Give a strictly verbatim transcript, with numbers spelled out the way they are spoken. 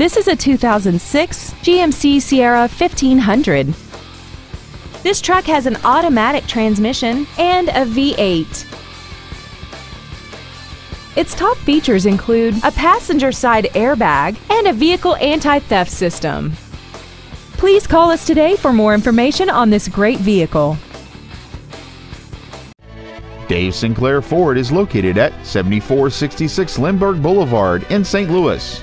This is a two thousand six G M C Sierra fifteen hundred. This truck has an automatic transmission and a V eight. Its top features include a passenger side airbag and a vehicle anti-theft system. Please call us today for more information on this great vehicle. Dave Sinclair Ford is located at seventy-four sixty-six Lindbergh Boulevard in Saint Louis.